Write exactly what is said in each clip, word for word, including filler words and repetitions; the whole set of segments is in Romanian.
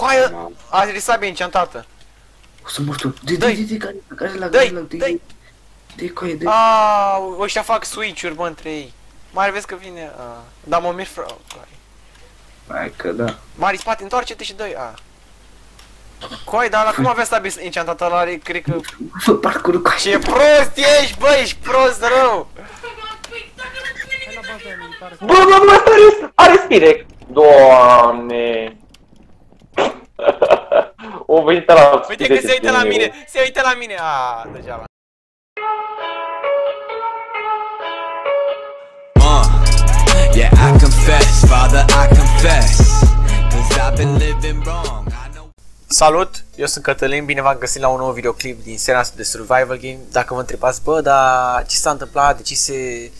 Coaia a risabie enchantată. O să mor tu. Dă-i, dă-i, dă-i, care-i la, care-i la, care-i la, dă-i. Dă-i coaie, dă-i. Aaaa, ăștia fac switch-uri, bă, între ei. Mai vezi că vine, a... Da, mă mir fră... Hai că da. Mari, spate, întoarce-te și dă-i, a... Coaie, dar la cum avea stabil enchantată la are, cred că... Fă parcurul, coaie. Ce prost ești, bă, ești prost rău. Bă, bă, bă, bă, are spirec. Doamne. O vizita la... Uite că se uită la mine, se uită la mine. Aaa, degeaba. Yeah, I confess, father, I confess, 'cause I've been living wrong. Salut, eu sunt Cătălin, bine v-am găsit la un nou videoclip din seria de survival game. Dacă vă întrebați, bă, dar ce s-a întâmplat, de ce se...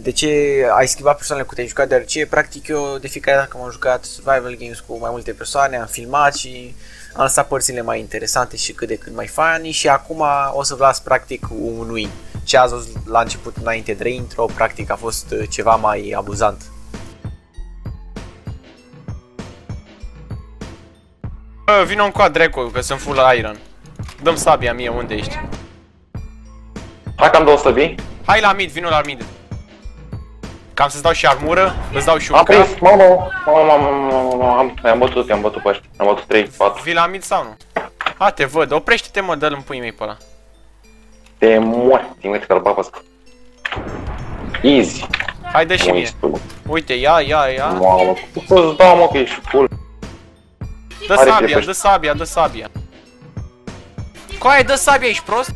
De ce ai schimbat persoanele cu te-ai jucat, deoarece practic eu de fiecare dată am jucat survival games cu mai multe persoane, am filmat și am lăsat părțile mai interesante și cât de cât mai funny și acum o să vă las practic un win. Ce ați văzut la început înainte de intro, practic a fost ceva mai abuzant. Vino încoa dracu, că sunt full iron. Dă-mi sabia mie, unde ești? Hai că am două sabia. Hai la mid, vino la mid. Cam să-ți dau și armură, îți dau și un cap. Am prins, mamă, mamă, mamă, mamă, am bătut, am bătut pe ăștia, am bătut trei, patru. Vii la mid sau nu? A, te văd, oprește-te mă, dă-l în puii mei pe ăla. Te mori, uite că-l bapă ăsta. Easy. Hai, dă și mie. Uite, ia, ia, ia. Mamă, îți dau mă că ești full. Dă sabia, dă sabia, dă sabia. Coaie, dă sabia, ești prost?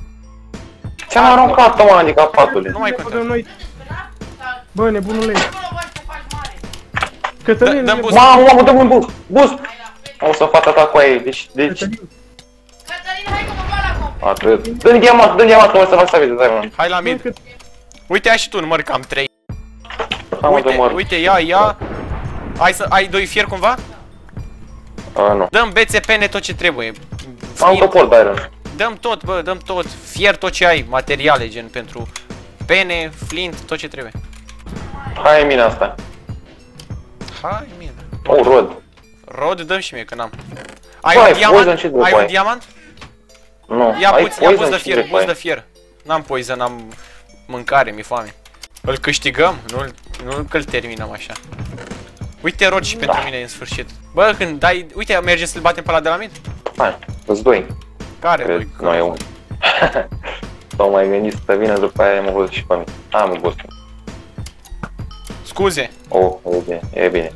Ți-am aruncat-o mă, adică patule. Nu mai contează. Bă, nebunule! Cătălin! Dă-mi boost! Mamă, mamă, dă-mi un boost! Boost! O să fac atac cu aia, deci... Deci... Cătălin, hai că mă bag la copii! Atât! Dă-mi diamant, dă-mi diamant, că o să fac sabie, dai mă! Hai la mid! Uite, ia și tu, număr cam trei! Uite, uite, ia, ia! Hai să... ai doi fier cumva? A, nu. Dă-mi bețe, pene, tot ce trebuie! Am topor de iron! Dă-mi tot, bă, dă-mi tot! Fier tot ce ai, materiale, gen, pentru... pene, flint, tot ce trebuie! Hai mina asta. Hai mina. Oh, rod. Rod dăm și mie că n-am. Ai un diamant? Ai un diamant? Nu. Ia buz de fier, buz de fier. N-am poison, n-am mâncare, mi-e foame. Îl câștigăm? Nu că-l terminăm așa. Uite rod și pentru mine în sfârșit. Bă, când dai... Uite, mergem să-l batem pe ăla de la mine? Hai, îți doi. Care? Nu, e unul. S-au mai gândit să vină, după aia mă văd și pe mine. Am gust. Scuze! Oh, e bine, e bine.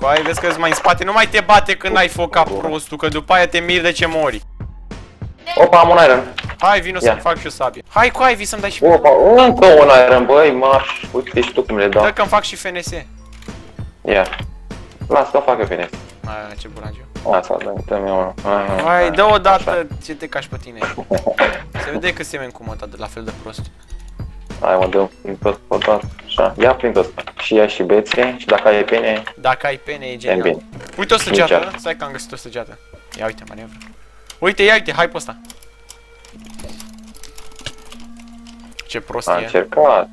Coaie, vezi că-s mai în spate, nu mai te bate când ai foc ca prostul, că după aia te miri de ce mori. Opa, am un iron. Hai, vino să-mi fac și o sabie. Hai, coaie, vii să-mi dai și... Opa, încă un iron, băi, maș, uite și tu cum le dau. Dă că-mi fac și F N S. Ia. Lasă că fac eu F N S. Aia, ce bulangiu. Lasă, dă-mi eu unul. Hai, dă o dată ce te cași pe tine. Se vede că semeni cu măta de la fel de prost. Hai mă, dă-mi prin tot, tot, tot, așa, ia prin tot. Și ia și bețe, și dacă ai pene... Dacă ai pene e genial. Bine. Uite o săgeată, stai că am găsit o săgeată. Ia uite, manevră. Uite, ia uite, hai pe ăsta. Ce prost e. A încercat.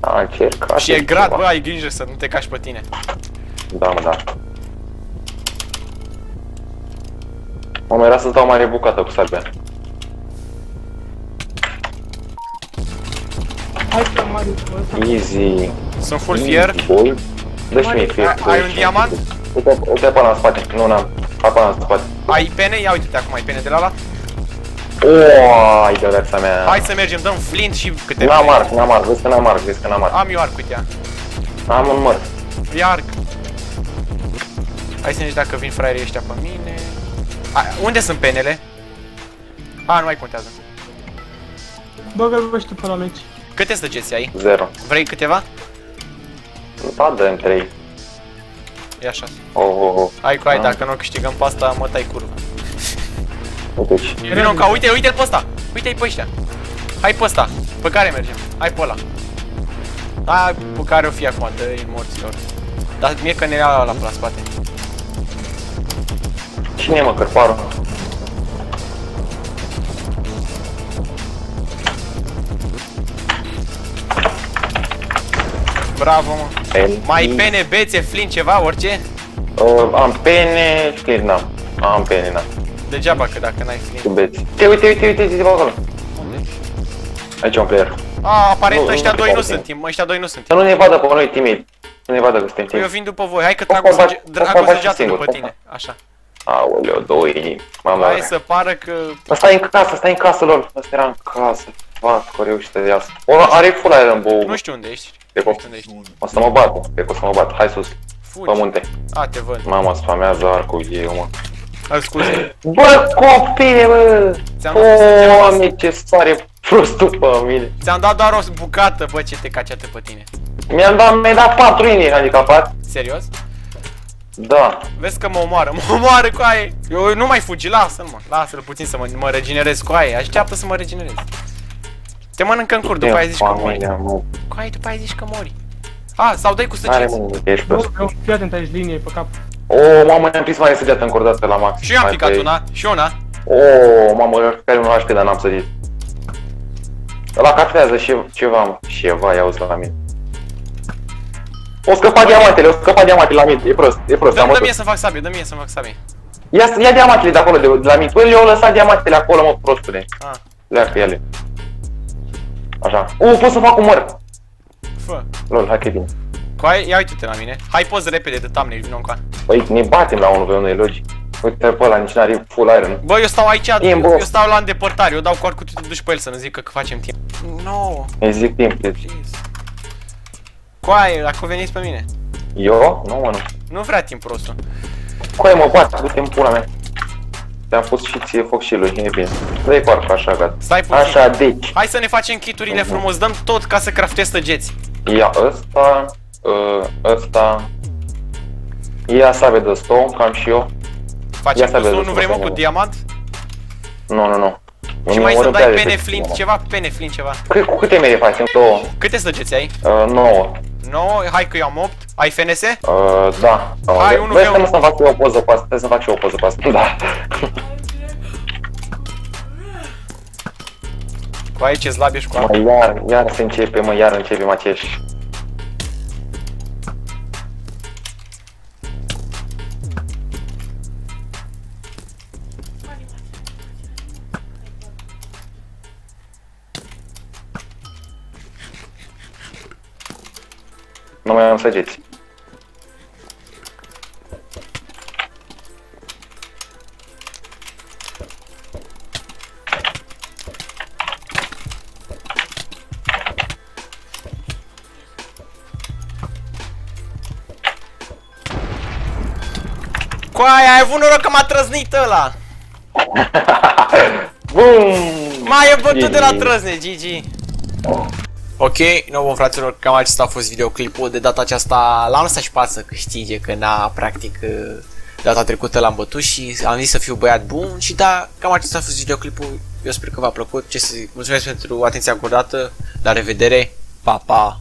A încercat. Și e grad, bă, ai grijă să nu te cași pe tine. Da, mă, da. Mă, era să-ți dau mai rebucată cu sabia. Easy. Sunt full fier. Dă-și mie fier. Ai un diamant? Uite-a până la spate. Nu, n-am. Hai până la spate. Ai pene? Ia uite-te acum, ai pene de la ala? Oooo, ai de oleața mea. Hai să mergem, dăm flint și câteva. N-am arc, n-am arc, vezi că n-am arc, vezi că n-am arc. Am eu arc, uite-a. Am un măr. Ia arc. Hai să ne zici dacă vin fraierii ăștia pe mine. Unde sunt penele? A, nu mai contează. Bă, vă știu pe la meci. Câte săgeți ai? Zero. Vrei câteva? Da, dă-mi trei. Ia șase. Oh, oh, oh. Hai cu ai, dacă nu câștigăm pe asta, mă tai curva. Uite-și. Vino ca, uite, uite-l pe ăsta. Uite-i pe ăștia. Hai pe ăsta. Pe care mergem? Hai pe ăla. Hai pe care o fi acum, dă-i morților. Dar mie că ne ia ăla pe la spate. Cine e mă, cărparul? Bravo, mă. Mai pene, bețe, flin, ceva, orice? Uh, am pene, sclir, n-am. Am pene, n-am. Degeaba, că dacă n-ai flin. Te uite, uite, uite, uite, acolo. Unde? Aici un player. A, aparent ăștia doi nu sunt timid, ăștia doi nu sunt timid. Nu ne vadă pe noi timid. Nu ne vadă că suntem timid. Eu vin după voi, hai că Drago săgeată după tine, așa. Aoleo, două inimi, mama. Hai să pară că... Asta e în casă, stai în casă, lol. Asta era în casă. Vat, că reușite de asta. Are full iron bow. Nu știu unde ești. O să mă bat, cred că o să mă bat. Hai sus, pe munte. A, te văd. Mama, spamează arcul eu, mă. Ai scuze. Bă, copile, bă! Oameni, ce sare prostul pe mine. Ți-am dat doar o bucată, bă, ce te caceată pe tine. Mi-am dat, mi-ai dat patru inimi handicapat. Serios? Da. Vezi că mă omoară, mă omoară cu aia. Eu nu mai fugi, lasă-l, mă. Lasă-l puțin să mă, mă regenerez cu aia. Așteaptă să mă regenerez. Te mănâncă în cur, după aia zici că mori. Cu aia după aia zici că mori. A, sau dai cu stăcință. Fii atent, aici linie pe cap. O, mamă, ne-am prins mai săgeată încă o dată la max. Și eu am picat una, și una. O, mamă, eu care nu l-aș, dar n-am sădit. Ăla cafează și ceva, mă. Și eva, ia-o la mine. O scăpa diamantele, o scăpa diamantele la mine, e prost, e prost. Dă-mi mie să fac sabie, dă-mi mie să fac sabie. Ia diamantele de acolo, de la mine. Păi le-au lăsat diamantele acolo, mă, prostule. Lea pe ele. Așa. Uuu, pot să fac umăr. Fă. Lol, hai că e bine. Coai, ia uite-te la mine. Hai poți repede de thumbnail, vină încoa. Păi ne batem la unul pe unul, e logic. Uite pe ăla, nici n-are full iron. Bă, eu stau aici, eu stau la îndepărtare, eu dau cu arcul, tu te duci pe el să nu zic că facem timp. No. Îi zic timp, please. Coai, dacă veniți pe mine. Eu? Nu, mă, nu. Nu vrea timp prostul. Coai, mă, bata, du-te în pula mea. Te-am pus și ție foc și lui, e bine. Dă-i cu arcul, așa, gata. Stai puțin. Așa, deci. Hai să ne facem kiturile frumos, dăm tot ca să craftez tăgeți. Ia ăsta. Ăsta. Ia sabie de stone, cam și eu. Facem cu stone, nu vrei, mă, cu diamant? Nu, nu, nu. Și mai să dai pene flint ceva, pene flint ceva. Cu câte mere facem? Două. Câte stăgeți ai? nouă. nouă, hai că eu am opt. Ai F N S? Da. Hai, unu. Vrei să-mi fac eu o poză pe asta, să-mi fac și eu o poză pe asta. Da. Cu aia ce slab ești cu aia. Iar, iar se începe, mă, iar începem acești. Nu mai am săgeți. Coaie, ai avut noroc că m-a trăznit ăla. Mai e bătut de la trăzne, G G. Ok, nou, bun, fraților, cam acesta a fost videoclipul. De data aceasta l-am lăsat și pe să câștige, că n-a, practic, data trecută l-am bătut și am zis să fiu băiat bun. Și da, cam acesta a fost videoclipul. Eu sper că v-a plăcut. Ce să zic, mulțumesc pentru atenția acordată. La revedere, pa, pa!